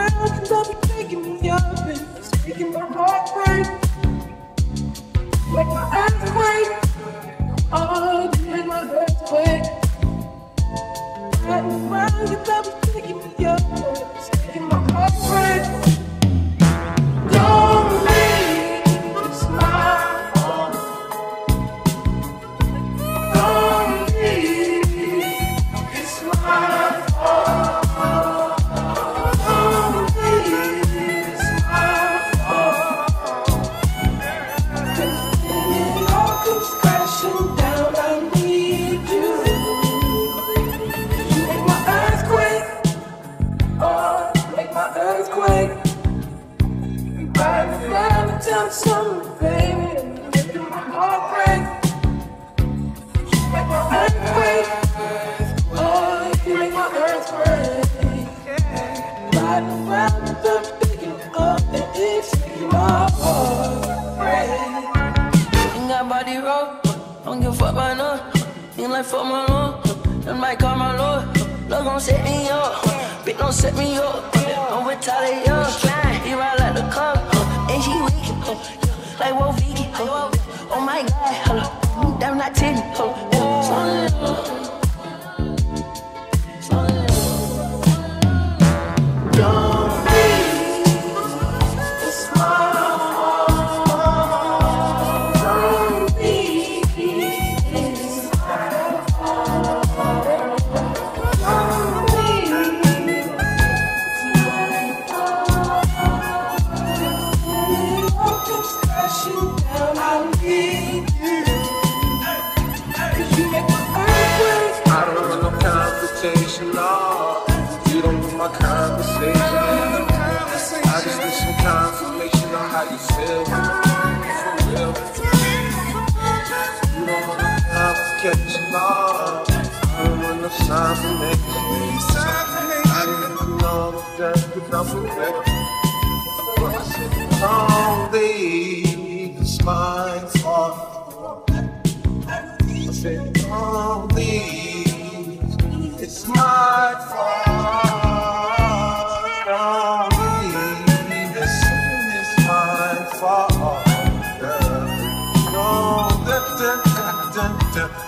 around and I'll be taking me up and it's taking my heart away. Make my eyes away, oh, take my breath away. Riding around and I'll be taking me up and it's taking my heart away.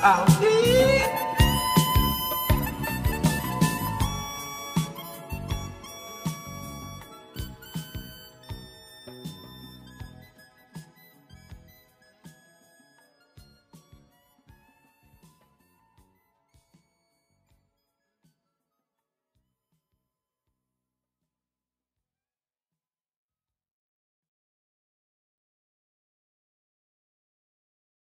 I'll be